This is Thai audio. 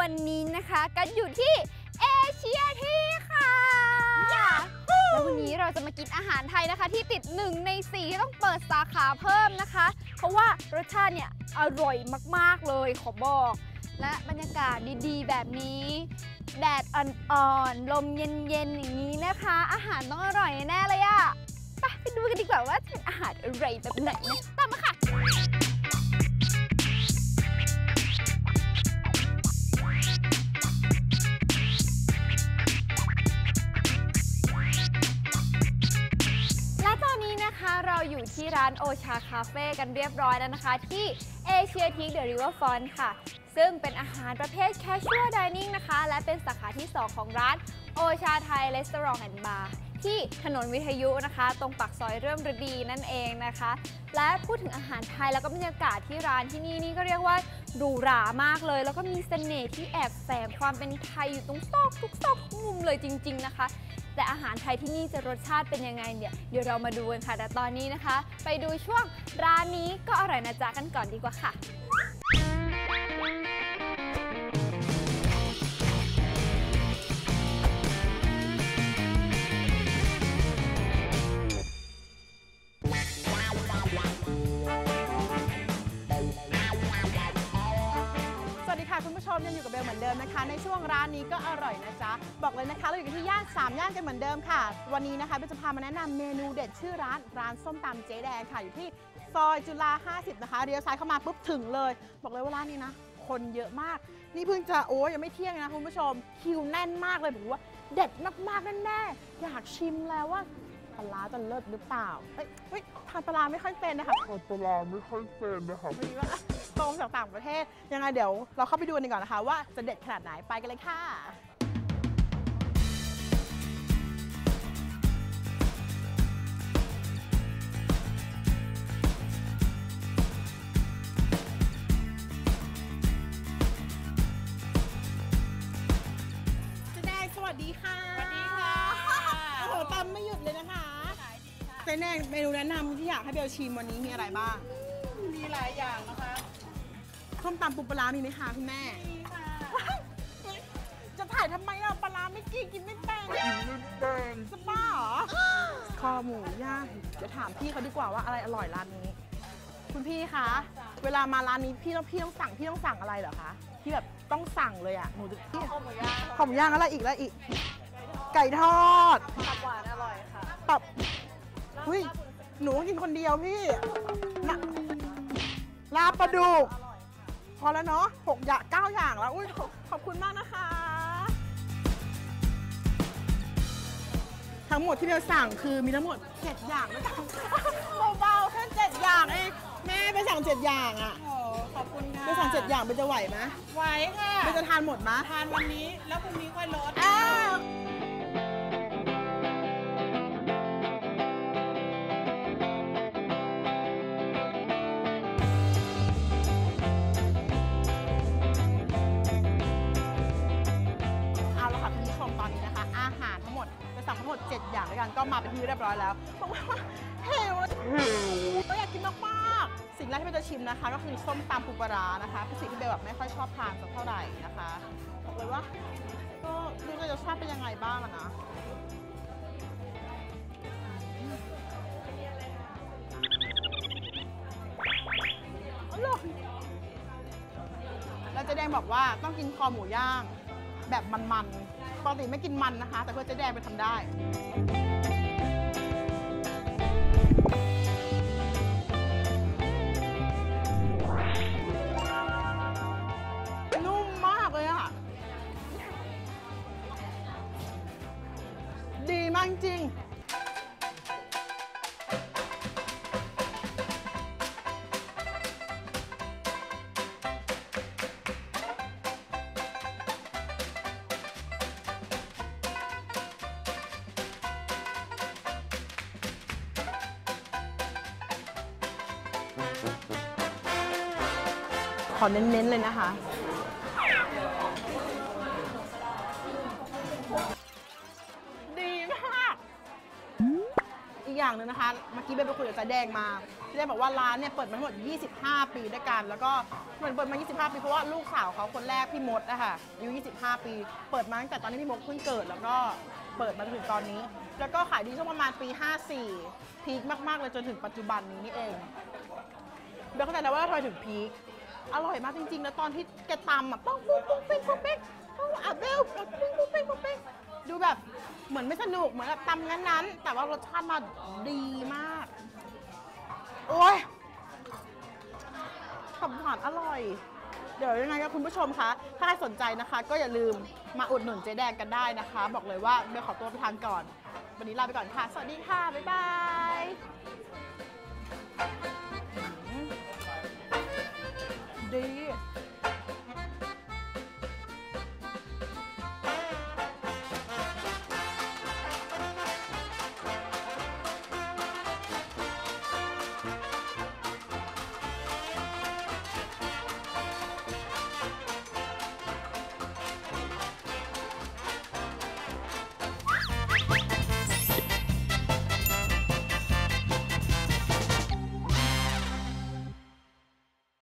วันนี้นะคะกันอยู่ที่เอเชียที่ค่ะแล้ววันนี้เราจะมากินอาหารไทยนะคะที่ติด1 ใน 4ที่ต้องเปิดสาขาเพิ่มนะคะเพราะว่ารสชาติเนี่ยอร่อยมากๆเลยขอบอกและบรรยากาศดีๆแบบนี้แดดอ่อนๆลมเย็นๆอย่างนี้นะคะอาหารต้องอร่อยแน่เลยอะไปดูกันดีกว่าว่าเป็นอาหารอะไรแบบไหนนะตามมาค่ะและตอนนี้นะคะเราอยู่ที่ร้านโอชาคาเฟ่กันเรียบร้อยแล้วนะคะที่เอเชียทีเดอะริเวอร์ฟรอนต์ค่ะซึ่งเป็นอาหารประเภท Casual Dining นะคะและเป็นสาขาที่ 2 ของร้านโอชาไทยรีสอร์ทแอนด์บาร์ที่ถนนวิทยุนะคะตรงปากซอยเริ่มฤดีนั่นเองนะคะและพูดถึงอาหารไทยแล้วก็บรรยากาศที่ร้านที่นี่ก็เรียกว่าหรูหรามากเลยแล้วก็มีเสน่ห์ที่แอบแฝงความเป็นไทยอยู่ตรงซอกทุกซอกทุกมุมเลยจริงๆนะคะแต่อาหารไทยที่นี่จะรสชาติเป็นยังไงเดี๋ยวเรามาดูกันค่ะแต่ตอนนี้นะคะไปดูช่วงร้านนี้ก็อร่อยนะจ๊ะกันก่อนดีกว่าค่ะคุณผู้ชมยังอยู่กับเบลเหมือนเดิมนะคะในช่วงร้านนี้ก็อร่อยนะจ๊ะบอกเลยนะคะเราอยู่ที่ย่าน3ย่านกันเหมือนเดิมค่ะวันนี้นะคะเบลจะพามาแนะนำเมนูเด็ดชื่อร้านส้มตำเจ๊แดงค่ะอยู่ที่ซอยจุฬา50นะคะเลี้ยวซ้ายเข้ามาปุ๊บถึงเลยบอกเลยว่าร้านนี้นะคนเยอะมากนี่เพิ่งจะยังไม่เที่ยงนะคุณผู้ชมคิวแน่นมากเลยบอกว่าเด็ดมากๆแน่ๆอยากชิมแล้วว่าปลาจะเลิศหรือเปล่าทานปลาไม่ค่อยเป็นนะคะตรงจากต่างประเทศยังไงเดี๋ยวเราเข้าไปดูกันก่อนนะคะว่าจะเด็ดขนาดไหนไปกันเลยค่ะเจ๊แดงสวัสดีค่ะสวัสดีค่ะโอ้โหตำไม่หยุดเลยนะคะเจ๊แดงเมนูแนะนำที่อยากให้เบลชิมวันนี้มีอะไรบ้างมีหลายอย่างนะคะส้มตำปูปลามีไหมคะคุณแม่มีค่ะจะถ่ายทำไมเราปลาไม่กินไม่แป้งสปาเหรอคอหมูย่างเดี๋ยวถามพี่เขาดีกว่าว่าอะไรอร่อยร้านนี้คุณพี่คะเวลามาร้านนี้พี่ต้องสั่งอะไรเหรอคะที่แบบต้องสั่งเลยอ่ะหนูจะพี่คอหมูย่างอะไรอีกไก่ทอดตับหวานอร่อยค่ะตับอุ้ยหนูกินคนเดียวพี่ลาบปลาดุกพอแล้วเนาะ9 อย่างแล้วอุ้ยขอบคุณมากนะคะทั้งหมดที่เราสั่งคือมีทั้งหมด7 อย่างนะคะเบาๆแค่7 อย่างเองแม่ไปสั่ง7 อย่างอ่ะโอ้ขอบคุณค่ะไปสั่ง7 อย่างไปจะไหวไหมไหวค่ะไปจะทานหมดไหมทานวันนี้แล้วพรุ่งนี้ค่อยลด7 อย่างด้วยกันก็มาเป็นที่เรียบร้อยแล้วบอกว่าหิวอยากกินมากๆสิ่งแรกที่เบลจะชิมนะคะก็คือส้มตำปูปลาร้านะคะเป็นสิ่งที่เบลแบบไม่ค่อยชอบทานสักเท่าไหร่นะคะบอกเลยว่าก็ไม่รู้จะชอบเป็นยังไงบ้างนะอร่อยแล้วเจ๊แดงบอกว่าต้องกินคอหมูย่างแบบมันๆปกติไม่กินมันนะคะแต่เพื่อเจ๊แดงไปทำได้นุ่มมากเลยค่ะดีมากจริงขอเน้นๆเลยนะคะดีมากอีกอย่า อย่างนึงนะคะเมื่อกี้เบลไปคุยกับแดงมาแดงบอกว่าร้านเนี่ยเปิดมาทั้งหมด25ปีด้วยกันแล้วก็เหมือนเปิดมา25ปีเพราะว่าลูกสาวเขาคนแรกพี่มดนะคะอายุ25ปีเปิดมาตั้งแต่ตอนนี้พี่มดเพิ่งเกิดแล้วก็เปิดมาถึงตอนนี้แล้วก็ขายดีช่วงประมาณปี54พีคมากๆเลยจนถึงปัจจุบันนี้นี่เองเบลเข้าใจแล้วว่าทำไมถึงพีคอร่อยมากจริงๆแล้วตอนที่แกตำอ่ะปุ๊บปุ๊บปุ๊บปุ๊บปุ๊บปุ๊บอ่ะเบลปุ๊บปุ๊บปุ๊บปุ๊บดูแบบเหมือนไม่สนุกเหมือนแบบตำงั้นๆแต่ว่ารสชาติมาดีมากโอ้ยขำหวานอร่อยเดี๋ยวยังไงก็คุณผู้ชมคะถ้าใครสนใจนะคะก็อย่าลืมมาอุดหนุนเจ๊แดงกันได้นะคะบอกเลยว่าเบลขอตัวไปทานก่อนวันนี้ลาไปก่อนค่ะสวัสดีค่ะบ๊ายบายดี